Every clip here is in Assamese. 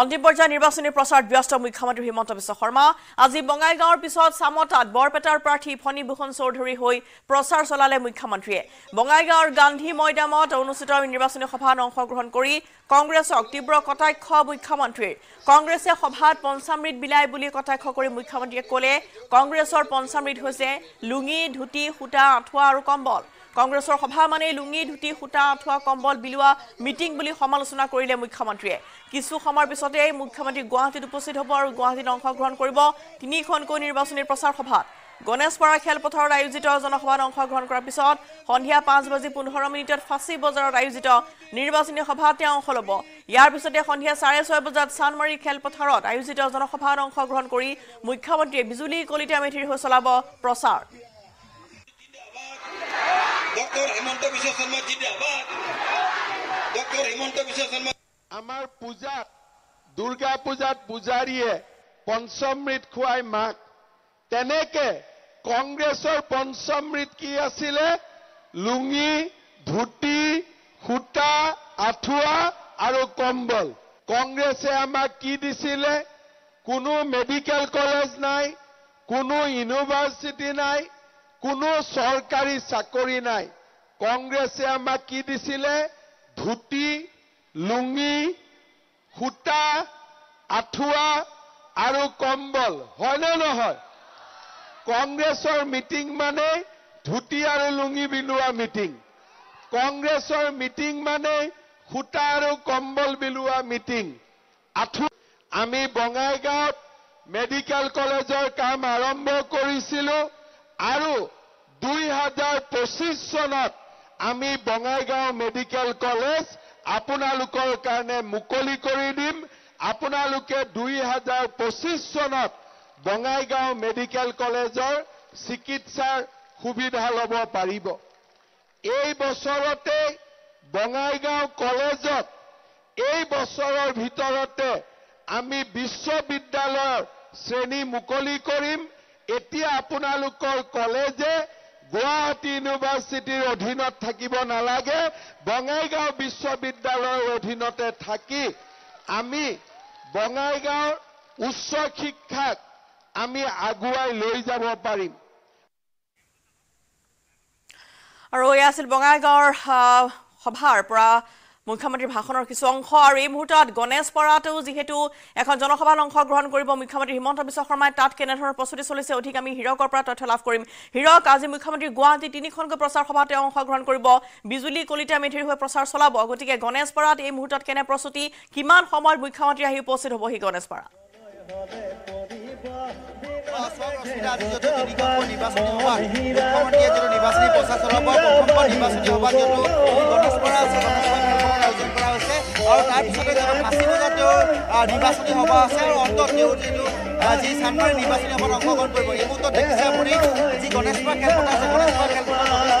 অন্তিম পৰ্যায়ৰ নিৰ্বাচনী প্ৰচাৰত ব্যস্ত মুখ্যমন্ত্ৰী হিমন্ত বিশ্ব শৰ্মা আজি বঙাইগাঁৱৰ পিছত সামতাত বৰপেটাৰ প্ৰাৰ্থী ফণী ভূষণ চৌধুৰী হৈ প্ৰচাৰ চলালে মুখ্যমন্ত্ৰীয়ে বঙাইগাঁৱৰ গান্ধী ময়দানত অনুষ্ঠিত নিৰ্বাচনী সভাত অংশগ্ৰহণ কৰি কংগ্ৰেছক তীব্ৰ কটাক্ষ মুখ্যমন্ত্ৰীৰ কংগ্ৰেছে সভাত পঞ্চামৃত বিলাই বুলি কটাক্ষ কৰি মুখ্যমন্ত্ৰীয়ে ক'লে কংগ্ৰেছৰ পঞ্চামৃত হৈছে লুঙি ধুতি হুটা আঠুৱা আৰু কম্বল কংগ্ৰেছৰ সভা মানে লুঙি ধুতি হুটা আঠুৱা কম্বল বিলুৱা মিটিং বুলি সমালোচনা কৰিলে মুখ্যমন্ত্ৰীয়ে কিছু সময় পিছতে মুখ্যমন্ত্ৰী গুৱাহাটীত উপস্থিত হ'ব আৰু গুৱাহাটীত অংশগ্ৰহণ কৰিব তিনিখনকৈ নিৰ্বাচনী প্ৰচাৰ সভাত গণেশপাৰা খেলপথাৰত আয়োজিত জনসভাত অংশগ্ৰহণ কৰাৰ পিছত সন্ধিয়া ৫:১৫ মিনিটত ফাঁচী বজাৰত আয়োজিত নিৰ্বাচনী সভাত অংশ ল'ব ইয়াৰ পিছতে সন্ধিয়া ৬:৩০ বজাত চানমাৰী খেলপথাৰত আয়োজিত জনসভাত অংশগ্ৰহণ কৰি মুখ্যমন্ত্ৰীয়ে বিজুলী কলিতা মেধিৰ হৈ চলাব প্ৰচাৰ আমাৰ পূজাত দুৰ্গা পূজাত পূজাৰীয়ে পঞ্চমৃত খুৱাই মাক তেনেকে কংগ্ৰেছৰ পঞ্চমৃত কি আছিলে লুঙি ধুতি হুটা আঠুৱা আৰু কম্বল কংগ্ৰেছে আমাক কি দিছিলে কোনো মেডিকেল কলেজ নাই কোনো ইউনিভাৰ্চিটি নাই কোনো সৰকাৰি চাকৰি নাই কংগ্ৰেসে আমাক কি দিছিলে ধুতি লুঙি হুটা আঠুয়া আৰু কম্বল হয় না নহয় কংগ্ৰেসৰ মিটিং মানে ধুতি আৰু লুঙি বিলুৱা মিটিং কংগ্ৰেসৰ মিটিং মানে হুটা আৰু কম্বল বিলুৱা মিটিং আঠু আমি বঙাইগাঁৱত মেডিকেল কলেজৰ কাম আৰম্ভ কৰিছিলো আৰু ২০২৫ চনত আমি বঙাইগাঁও মেডিকেল কলেজ আপোনালোকৰ কাৰণে মুকলি কৰি দিম আপোনালোকে ২০২৫ চনত বঙাইগাঁও মেডিকেল কলেজৰ চিকিৎসাৰ সুবিধা ল'ব পাৰিব এই বছৰতে বঙাইগাঁও কলেজত এই বছৰৰ ভিতৰতে আমি বিশ্ববিদ্যালয়ৰ শ্ৰেণী মুকলি কৰিম এতিয়া আপোনালোকৰ কলেজে গুৱাহাটী ইউনিভাৰ্চিটিৰ অধীনত থাকিব নালাগে বঙাইগাঁও বিশ্ববিদ্যালয়ৰ অধীনতে থাকি আমি বঙাইগাঁৱৰ উচ্চ শিক্ষাক আমি আগুৱাই লৈ যাব পাৰিম আৰু ইয়াছিল বঙাইগাঁৱৰ সভাৰ পৰা মুখ্যমন্ত্ৰীৰ ভাষণৰ কিছু অংশ আৰু এই মুহূৰ্তত গণেশপাৰাটো যিহেতু এখন জনসভাত অংশগ্ৰহণ কৰিব মুখ্যমন্ত্ৰী হিমন্ত বিশ্ব শৰ্মাই তাত কেনেধৰণৰ প্ৰস্তুতি চলিছে অধিক আমি হীৰকৰ পৰা তথ্য লাভ কৰিম হীৰক আজি মুখ্যমন্ত্ৰী গুৱাহাটী তিনিখনকৈ প্ৰচাৰ সভাত অংশগ্ৰহণ কৰিব বিজুলী কলিতা মেধিৰ হৈ প্ৰচাৰ চলাব গতিকে গণেশপাৰাত এই মুহূৰ্তত কেনে প্ৰস্তুতি কিমান সময়ত মুখ্যমন্ত্ৰী আহি উপস্থিত হ'বহি গণেশপাৰা নির্বাচনী সভা আছে আর অন্তত যি সামনে নির্বাচনী সভাত অংশগ্রহণ করব এই মুহূর্তে দেখিছে আপনি যে গণেশপাড়া খেলপথার আছে গণেশপাড়া খেলপথার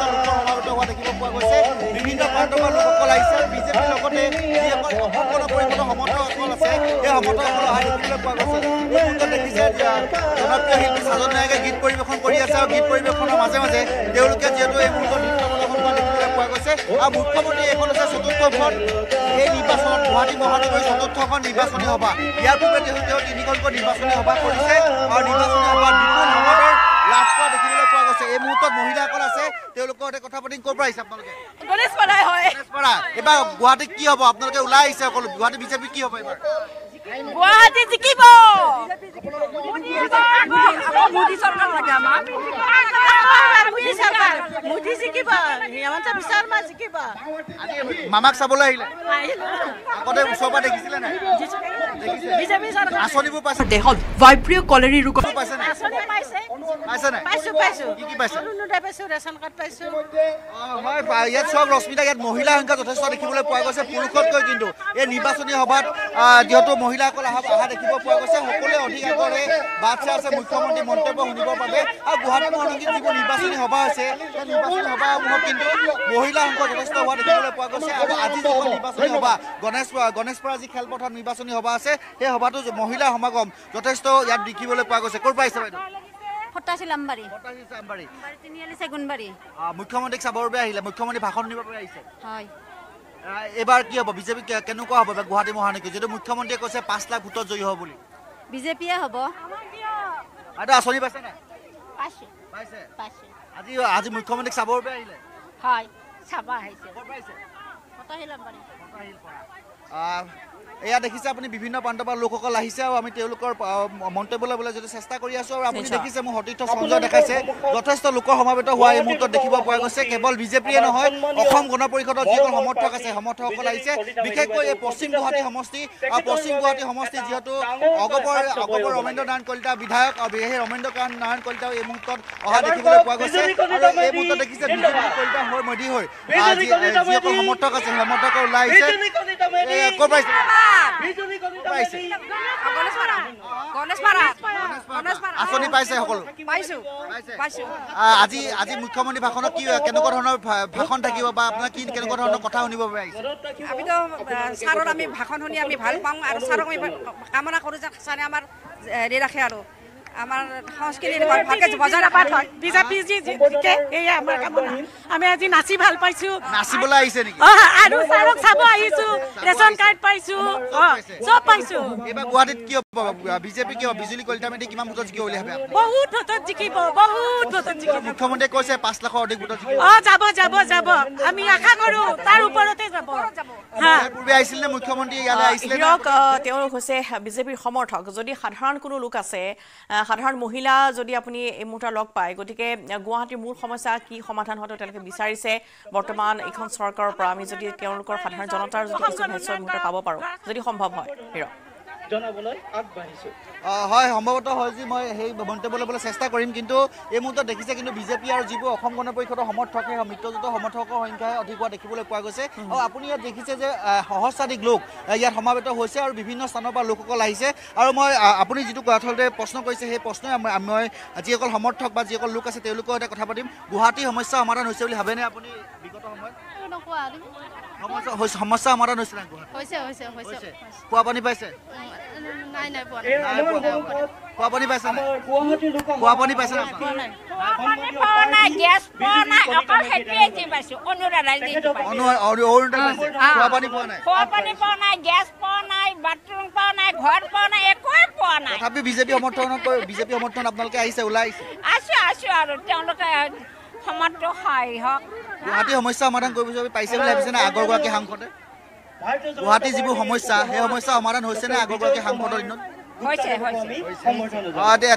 সমাগত হওয়া দেখি পাওয়া গেছে বিভিন্ন প্রার্থনা লোক আহিছে বিজেপির লগতে সম্পূর্ণ পরিবর্তন সমর্থকসকল আছে এই সমর্থকসকল আহি দেখিবলৈ পোৱা গৈছে এই মুহূৰ্তে দেখিছে জনপ্ৰিয় শিল্পী সাজন নায়কে গীত পৰিবেশন কৰি আছে আৰু গীত পৰিবেশনৰ মাজে মাজে তেওঁলোকে যেহেতু এই মুহূৰ্তত মুখ্যমন্ত্ৰী এখন আছে চতুৰ্থখন এই নিৰ্বাচন গুৱাহাটী মহানগৰীৰ চতুৰ্থখন নিৰ্বাচনী সভা ইয়াৰ পূৰ্বে তিনিখনকৈ নিৰ্বাচনী সভা কৰেছে আৰ নিৰ্বাচনী সভা বিপুল সংখ্যক লাভ কৰা দেখিবলৈ পোৱা গৈছে এই মুহূৰ্তে মহিলাসকল আছে কথা পাতি কোপৰা আহিছে আপনাদেৰ গণেশপাড়ায় হয় গণেশপাড়া এবাৰ গুৱাহাটী কি হব আপনাদেৰ ওলাই আহিছে সকল গুৱাহাটী বিজেপি কি হব এবাৰ গুৱাহাটী জিকিব মোদী সৰকাৰ লাগে আমাৰ মোদী জিকিব হিমন্ত বিশ্ব শৰ্মা জিকিব মামাক চাবলৈ আহিলে আগতে উৎসৱত দেখিছিলে না বিজেপি সৰকাৰ আসনিবোৰ পাইছে দেহত ভাইব্ৰিয় কলেৰী ৰোগ পাইছে না আসনি পাইছে না পাইছো কি পাইছে অনুদান পাইছো ৰেচন কাৰ্ড পাইছো হয় ইয়াত সব ৰশ্মিতা ইয়াত মহিলা সংখ্যা যথেষ্ট দেখিবলৈ পোৱা গৈছে পুৰুষতকৈ কিন্তু এই নিৰ্বাচনী সভাত যেহেতু মহিলাসকল অহা দেখিব পোৱা গৈছে সকলোৱে অধিক আগৰে বাট চাই আছে মুখ্যমন্ত্ৰীৰ মন্তব্য শুনিবৰ বাবে আৰু গুৱাহাটী মহানগৰীত যি নিৰ্বাচনী সভা আছে সেই নিৰ্বাচনী সভাসমূহত কিন্তু মহিলা সংখ্যা যথেষ্ট হোৱা দেখিবলৈ পোৱা গৈছে আৰু আজি যিখন নিৰ্বাচনী সভা গণেশপাৰা যি খেলপথাৰত নিৰ্বাচনী সভা আছে সেই সভাটো মহিলা সমাগম যথেষ্ট ইয়াত দেখিবলৈ পোৱা গৈছে ক'ৰ পৰা আহিছে বাইদেউ মুখ্যমন্ত্ৰীক চাবৰ বাবে আহিলে মুখ্যমন্ত্ৰী ভাষণ দিব পৰা আহিছে এবাৰ কি হবে বিজেপি কেনকুৱা হবে গুৱাহাটী মহানগৰ যদি মুখ্যমন্ত্ৰীয়ে কৈছে 5 লাখ ভোটৰ জয় হ'ব বুলি বিজেপিয়ে হ'ব আদা আসনি পাইছে না পাইছে পাইছে পাইছে আজি আজি মুখ্যমন্ত্ৰীক সাবৰবে আহিলে হয় সাবা আহিছে কত পাইছে কত আহিলাম পাৰি কত আহিল পৰা এয়া দেখিছে আপুনি বিভিন্ন পাণ্ডবা লোকসকল আহিছে আৰু আমি তেওঁলোকৰ মন্তব্যলৈ বলে যদি চেষ্টা কৰি আছো আৰু আপুনি দেখিছে মই হটিত সংযোগ দেখাইছে যথেষ্ট লোকৰ সমাবেত হোৱা এই মুহূৰ্তত দেখিব পোৱা গৈছে কেৱল বিজেপিয়ে নহয় অসম গণ পৰিষদৰ যিকোন সমৰ্থক আছে সমৰ্থকসকল আহিছে বিশেষকৈ এই পশ্চিম গুৱাহাটী সমষ্টি যিহেতু অগপৰ ৰমেন্দ্ৰ নাৰায়ণ কলিতা বিধায়ক আৰু বিশেষ ৰমেন্দ্ৰ নাৰায়ণ কলিতা এই মুহূৰ্তত অহা দেখিবলৈ পোৱা গৈছে আৰু এই মুহূৰ্তত দেখিছে বিজেপি কলিতা হৈ মধি হৈ আজি যিকোন সমৰ্থক আছে সমৰ্থক ওলাই আহিছে मुख्यमंत्री भाषण भाषण थकिब कथा शुनिब আমার সংস্কৃতি ভালকে বজাই রাখা হয় বিজেপি জি কে এই আমার কামনা আমি আজি নাচি ভাল পাইছো নাচি বলা আইছে নাকি আৰু সাৰক চাব আইছো ৰেশন কাৰ্ড পাইছো সব পাইছো এবা গুৱাহাটীত কি বিজেপি কি বিজুলী কলিতা মেদি কিমান মুঠত জিকি হলি হবে বহুত মুঠত জিকিব মুখ্যমন্ত্রী কৈছে 5 লাখৰ অধিক মুঠত জিকিব যাব আমি আশা কৰো তাৰ ওপৰতে যাব হ্যাঁ পূৰ্বে আইছিল না মুখ্যমন্ত্ৰী ইয়ালে আইছিল না তেওঁ হৈছে বিজেপিৰ সমৰ্থক যদি সাধাৰণ কোনো লোক আছে সাধাৰণ মহিলা যদি আপনি এই মুহূৰ্তে লগ পায় গতিকে গুৱাহাটীৰ মূল সমস্যা কি সমাধান হতে তেলকে বিচাৰিছে বৰ্তমান এখন সৰকাৰৰ পৰা আমি যদি তেওঁলোকৰ সাধাৰণ জনতাৰ যদি কিছু হেছৰ মুহূৰ্তে পাব পাৰো যদি সম্ভৱ হয় হিৰ জনাবলৈ আগবাঢ়িছো হয় সম্ভৱত হয় যে মই সেই মন্তব্যলৈ বলে চেষ্টা কৰিম কিন্তু এই মুহূৰ্তত দেখিছে কিন্তু বিজেপি আৰু যিবোৰ অসম গণ পৰিষদৰ সমৰ্থকে মিত্ৰজোঁটৰ সমৰ্থকৰ সংখ্যা অধিক হোৱা দেখিবলৈ পোৱা গৈছে আৰু আপুনি ইয়াত দেখিছে যে সহস্ৰাধিক লোক ইয়াত সমাবেত হৈছে আৰু বিভিন্ন স্থানৰ পৰা লোকসকল আহিছে আৰু মই আপুনি যিটো কথাতে প্ৰশ্ন কৰিছে সেই প্ৰশ্নই মই যিসকল সমৰ্থক বা যিসকল লোক আছে তেওঁলোকৰ এটা কথা পাতিম গুৱাহাটী সমস্যা সমাধান হৈছে বুলি ভাবেনে আপুনি বিগত সময়ত সমস্যা সমাধান হৈছে না হৈছে কোৱা পানী পাইছে নাই কোৱা পানী পাইছে কোৱা পানী পাইছে না নাই গ্যাস নাই অকল হেতিয়ে দি পাইছো অনুৰাধাই দি পাইছো কোৱা পানী পোৱা নাই গ্যাস পোৱা নাই বাথৰুম পোৱা নাই ঘৰ পোৱা নাই একোই পোৱা নাই তথাপি বিজেপি সমৰ্থন আপোনালোকে আহিছে ওলাইছে আছো আৰু তেওঁলোকে সমান্ত হয় হক গুৱাহাটী সমস্যা সমাধান কৰিব বিচাৰি পাইছে বুলি ভাবিছে না আগৰ গুৱাহাটী সাংসদে গুৱাহাটী যিবোৰ সমস্যা সেই সমস্যা সমাধান হৈছে না আগৰ গুৱাহাটী সাংসদৰ দিনত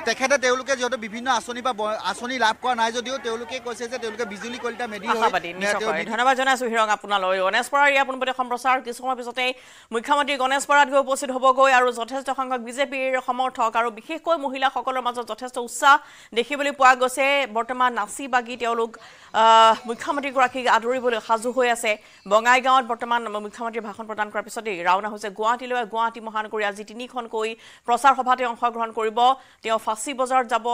তেখেতে তেওঁলোকে যিহেতু বিভিন্ন আঁচনি বা আঁচনি লাভ কৰা নাই যদিও তেওঁলোকে কৈছে যে তেওঁলোকে বিজুলী কলিতা মেডি ধন্যবাদ জনাইছো হিৰং আপোনালৈ গণেশ বৰাৰ ইয়াৰ পোনপটীয়া সম্প্ৰচাৰ কিছু সময় পিছতে মুখ্যমন্ত্ৰী গণেশ বৰাত গৈ উপস্থিত হ'বগৈ আৰু যথেষ্ট সংখ্যক বিজেপিৰ সমৰ্থক আৰু বিশেষকৈ মহিলাসকলৰ মাজত যথেষ্ট উৎসাহ দেখিবলৈ পোৱা গৈছে বৰ্তমান নাচি বাগি তেওঁলোক মুখ্যমন্ত্ৰীগৰাকীক আদৰিবলৈ সাজু হৈ আছে বঙাইগাঁৱত বৰ্তমান মুখ্যমন্ত্ৰীৰ ভাষণ প্ৰদান কৰাৰ পিছতে ৰাওনা হৈছে গুৱাহাটীলৈ গুৱাহাটী মহানগৰী আজি তিনিখনকৈ প্ৰচাৰ সভাতে অংশগ্ৰহণ কৰব ফাঁচি বজাৰত যাব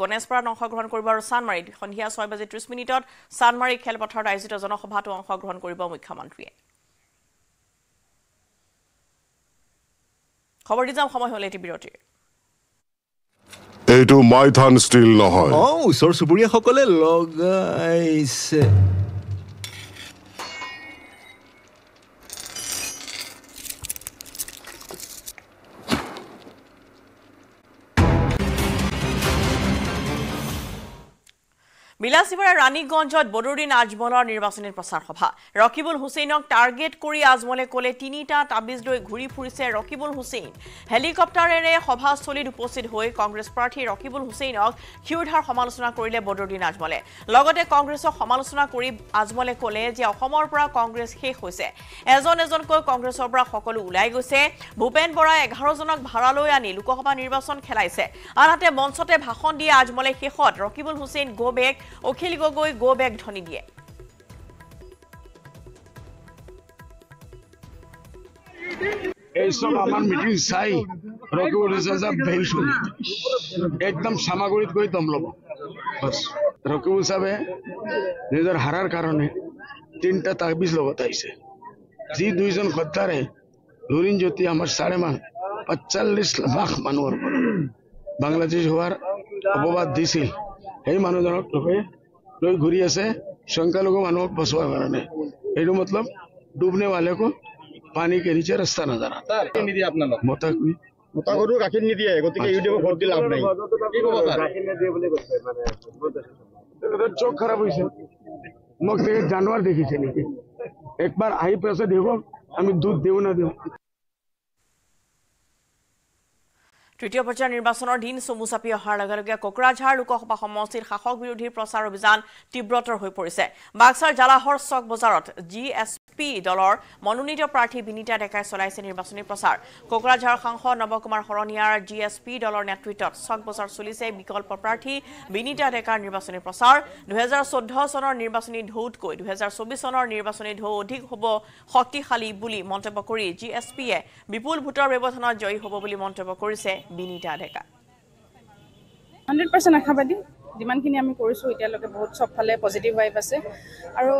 গণেশপাৰাত অংশগ্ৰহণ কৰব আৰু চানমাৰীত সন্ধিয়া 6:30 চানমাৰী খেলপথাৰত আয়োজিত জনসভাতো অংশগ্ৰহণ কৰব মুখ্যমন্ত্ৰীয়ে খবৰটি যাম সময় হলে এটি বিৰতি এইটো মাইথান ষ্টীল নহয় অ ওচৰ চুবুৰীয়া সকলে লগাইছে বিলাসীপাড়া ৰানীগঞ্জত বদৰুদ্দিন আজমলৰ নিৰ্বাচনী প্ৰচাৰ সভা ৰকিবুল হুসেইনক টাৰ্গেট কৰে আজমলে কলে তিনিটা তাবিজ লৈ ঘুৰি ফুৰিছে ৰকিবুল হুসেইন হেলিকপ্টাৰেৰে সভাস্থলীত উপস্থিত হয়ে কংগ্ৰেস প্ৰাৰ্থী ৰকিবুল হুসেইনক ক্ষীৰধাৰ সমালোচনা কৰিলে বদৰুদ্দিন আজমলে লগতে কংগ্ৰেসক সমালোচনা কৰি আজমলে কলে যে অসমৰ পৰা কংগ্ৰেস শেষ হৈছে এজনকৈ কংগ্ৰেসৰ পৰা সকলো উলাই গৈছে ভূপেন বৰা 11 জনক ভাড়া লৈ আনি লোকসভা নির্বাচন খেলাইছে আনহাতে মঞ্চতে ভাষণ দিয়ে আজমলে শেষত Rakibul Hussain go back Akhil Gogoi go back ধ্বনি দিয়ে এইসব আমার মিটিং চাই রকিবুল সাহেব ভেইছুন একদম সামাগরিত গই দমলব বাস রকিবুল সাহেবে নিজের হারার কারণে তিনটা তাবিজ লগত আইছে যে দুইজন খদ্দারে লুরিন জ্যোতি আমার 45 লাখ মানুষ বাংলাদেশ হওয়ার অপবাদ দিছিল এই মানুহজনক লৈ ঘূৰি আছে সংখ্যালঘু মানুহক বচোৱাৰ কাৰণে এইটো মতলব डूबने वाले को पानी के नीचे रास्ता नजर आता है। निधि अपना चोक खराब हुई मग जानवर देखी चली एक बार आई पैसे देखो आम्ही दूध देऊ ना देऊ। तृतीय পৰ্যায়ৰ নিৰ্বাচনৰ দিন চমুচাপি অহাৰ লগে লগে কোকৰাঝাৰ লোকসভা সমষ্টিৰ শাসক বিৰোধী প্ৰচাৰ অভিযান তীব্ৰতৰ হৈ পৰিছে। বাক্সাৰ জালাহৰ চক বজাৰত জিএছপি দলৰ মনোনীত প্ৰাৰ্থী বিনীতা ডেকাই চলাইছে নিৰ্বাচনী প্ৰচাৰ। কোকৰাঝাৰ সাংসদ নৱকুমাৰ হৰণিয়াৰ জিএছপি দলৰ নেতৃত্বত চক বজাৰ চলিছে বিকল্প প্ৰাৰ্থী বিনীতা ডেকাৰ নিৰ্বাচনী প্ৰচাৰ। 2014 চনৰ নিৰ্বাচনী ঢৌতকৈ 2024 চনৰ নিৰ্বাচনী ঢৌ অধিক হ'ব শক্তিশালী বুলি মন্তব্য কৰি জিএছপিয়ে বিপুল ভোটৰ ব্যৱধানত জয়ী হ'ব বুলি মন্তব্য কৰিছে। 100% আশাবাদী যিমানখিনি আমি কৰিছো এতিয়ালৈকে বহুত সফলে পজিটিভ ভাইব আছে আৰু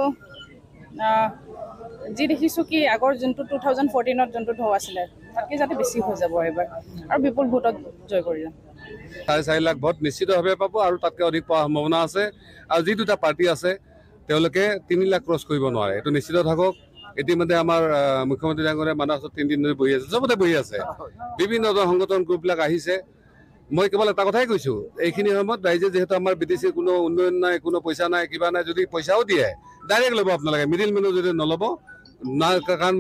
যি দেখিছো কি আগৰ জন্তু 2014 ত জন্তু ঢৌ আছিল তাকে যাতে বেছি হৈ যাব এবাৰ আৰু বিপুল ভোটত জয় কৰি যাম। 4.5 লাখ ভোট নিশ্চিতভাৱে পাব আৰু তাতকৈ অধিক পোৱাৰ সম্ভাৱনা আছে আৰু যি দুটা পাৰ্টি আছে তেওঁলোকে 3 লাখ ক্ৰছ কৰিব নোৱাৰে এটো নিশ্চিত থাকক। ইতিমধ্যে আমার মুখ্যমন্ত্রী ডাঙরে মানসত 3 দিন ধরে বহি আছে সবতে বহি আছে বিভিন্ন সংগঠন গ্রুপলাক আহিছে। মই কেবল এটা কথাই কইছো এইখিনি সময়ত রাইজে যেহেতু আমার বিদেশে কোনো উন্নয়ন নাই কোনো পয়সা নাই কিবা নাই যদি পয়সাও দিয়ে ডাইরেক্ট লব আপনারা মিডিল মেনু যদি নলব না কারণ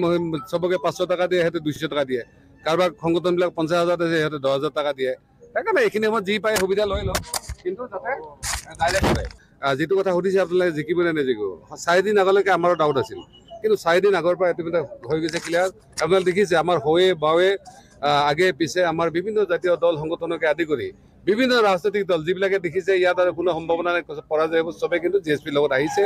সবকে 500 টাকা দিয়ে হেতে 200 টাকা দিয়ে কারবার সংগঠনবিলাক 50,000 দিয়ে হেতে 10,000 টাকা দিয়ে তাকামে এইখিনি সময়ত যি পায় সুবিধা লৈ লও কিন্তু যাতে ডাইরেক্ট হয়। যেটো কথা হতিছে আপনারা জিকিব না জিকো 4 দিন আগলৈকে আমাৰো ডাউট আছিল কিন্তু 4 দিন আগৰ পৰা ইতিমধ্যে হৈ গৈছে ক্লিয়াৰ। আপোনালোকে দেখিছে আমাৰ হয়ে বাৱে আগে পিছে আমাৰ বিভিন্ন জাতীয় দল সংগঠনকে আদি কৰি বিভিন্ন ৰাজনৈতিক দল যিবিলাকে দেখিছে ইয়াত আৰু কোনো সম্ভাৱনা নাই পৰাজয় হ'ব সবে কিন্তু জিএছপি লগত আহিছে।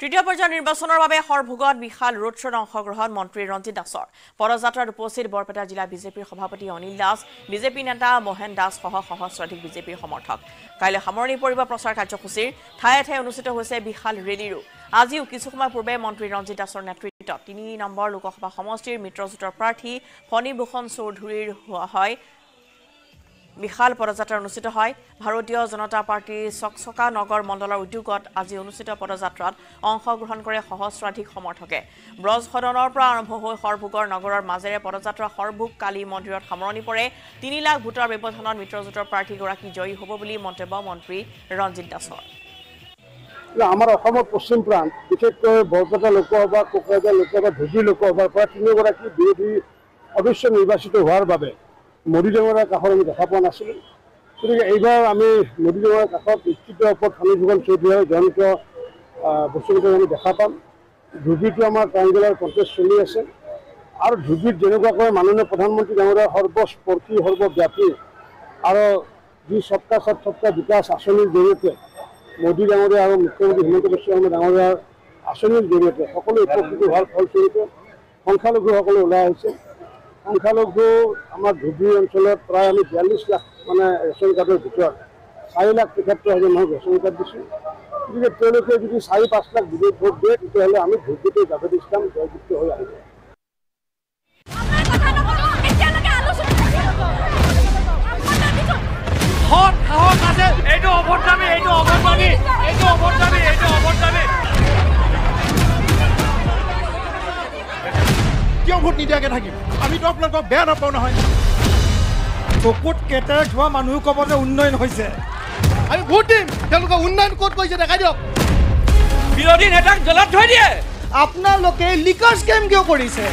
তৃতীয় পৰ্যায়ৰ নিৰ্বাচনৰ বাবে হৰভোগত বিশাল ৰোড শ্ব'ত অংশগ্ৰহণ মন্ত্ৰী ৰঞ্জিত দাসৰ। পদযাত্ৰাত উপস্থিত বৰপেটা জিলা বিজেপিৰ সভাপতি অনিল দাস বিজেপি নেতা মোহন দাস সহ সহস্ৰাধিক বিজেপিৰ সমৰ্থক। কাইলৈ সামৰণি পৰিব প্ৰচাৰ কাৰ্যসূচীৰ ঠায়ে ঠায়ে অনুষ্ঠিত হৈছে বিশাল ৰেলীৰো। আজিও কিছু সময় পূৰ্বে মন্ত্ৰী ৰঞ্জিত দাসৰ নেতৃত্বত 3 নম্বৰ লোকসভা সমষ্টিৰ মিত্ৰজোঁটৰ প্ৰাৰ্থী ফণীভূষণ চৌধুৰীৰ হোৱা হয় বিশাল পদযাত্ৰা অনুষ্ঠিত হয়। ভাৰতীয় জনতা পাৰ্টিৰ চকচকা নগৰ মণ্ডলৰ উদ্যোগত আজি অনুষ্ঠিত পদযাত্ৰাত অংশগ্ৰহণ কৰে সহস্ৰাধিক সমৰ্থকে। ব্ৰজসদনৰ পৰা আৰম্ভ হৈ হৰভোগৰ নগৰৰ মাজেৰে পদযাত্ৰা হৰভোগ কালী মন্দিৰত সামৰণি পৰে। 3 লাখ ভোটৰ ব্যৱধানত মিত্ৰজোঁটৰ প্ৰাৰ্থীগৰাকী জয়ী হ'ব বুলি মন্তব্য মন্ত্ৰী ৰঞ্জিত দাসৰ। আমাৰ অসমৰ পশ্চিম প্ৰান্ত বিশেষকৈ বৰপেটা লোকসভা কোকৰাঝাৰ লোকসভা ধুবুৰী লোকসভাৰ পৰা 3গৰাকী বিৰোধী অৱশ্যে নিৰ্বাচিত হোৱাৰ বাবে মোদী ডাঙৰীয়াৰ কাষত আমি দেখা পোৱা নাছিলোঁ গতিকে এইবাৰ আমি মোদী ডাঙৰীয়াৰ কাষত নিশ্চিত ওপৰত ফণীভূষণ চৌধুৰীৰ জনপ্ৰিয় বস্তুটো আমি দেখা পাম। ধুবুৰীটো আমাৰ ট্ৰাইংগলৰ কণ্টেষ্ট চলি আছে আৰু ধুবুৰীত যেনেকুৱাকৈ মাননীয় প্ৰধানমন্ত্ৰী ডাঙৰীয়াৰ সৰ্বস্পৰ্শী সৰ্বব্যাপী আৰু যি সবকা সাথ সবকা বিকাশ আঁচনিৰ জৰিয়তে মোদী ডাঙৰীয়া আৰু মুখ্যমন্ত্ৰী হিমন্ত বিশ্ব শৰ্মা ডাঙৰীয়াৰ আঁচনিৰ জৰিয়তে সকলো উপকৃত হোৱাৰ ফলস্বৰূপে সংখ্যালঘুসকল ওলাই আহিছে। সংখ্যালঘু আমাৰ ধুবুৰী অঞ্চলত প্ৰায় আমি 42 লাখ মানে ৰেচন কাৰ্ডৰ ভিতৰত 4,75,000 মানুহ ৰেচন কাৰ্ড দিছোঁ গতিকে তেওঁলোকে যদি 4-5 লাখ বিজেপি ভোট দিয়ে তেতিয়াহ'লে আমি ধুবুৰীতে জাভেদ ইছলাম জয়যুক্ত হৈ আহিব। ভোট নিদিয়াকে থাকিম আমি তো আপোনালোকক বেয়া নাপাওঁ নহয় চকুত কেটেৰে ধোৱা মানুহ ক'ব যে উন্নয়ন হৈছে আমি ভোট দিম তেওঁলোকে উন্নয়ন ক'ত কৈছে দেখাই দিয়ক। বিৰোধী নেতাক জলাত থৈ দিয়ে আপোনালোকে লিকাৰ স্কেম কিয় কৰিছে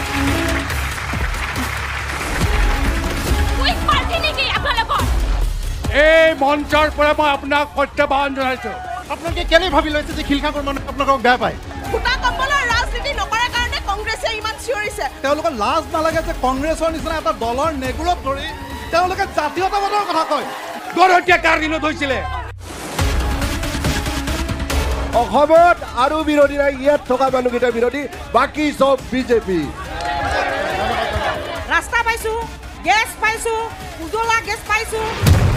এই মঞ্চৰ পৰা মই আপোনাক প্ৰত্যাহ্বান জনাইছো আপোনালোকে কেনে ভাবি লৈছে যে খিলখাকৰ মানুহ আপোনালোকক বেয়া পায় ফুটা কপলৰ ৰাজনীতি নকৰাৰ কাৰণে কংগ্ৰেছে ইমান চিঞৰিছে তেওঁলোকৰ লাজ নালাগে যে কংগ্ৰেছৰ নিচিনা এটা দলৰ নেগুলত ধৰি তেওঁলোকে জাতীয়তাবাদৰ কথা কয় গৰহত্যা কাৰ দিনত হৈছিলে অসমত আৰু বিৰোধীৰা ইয়াত থকা মানুহকেইটা বিৰোধী বাকী সব বিজেপি ৰাস্তা পাইছো গেছ পাইছো উজলা গেছ পাইছো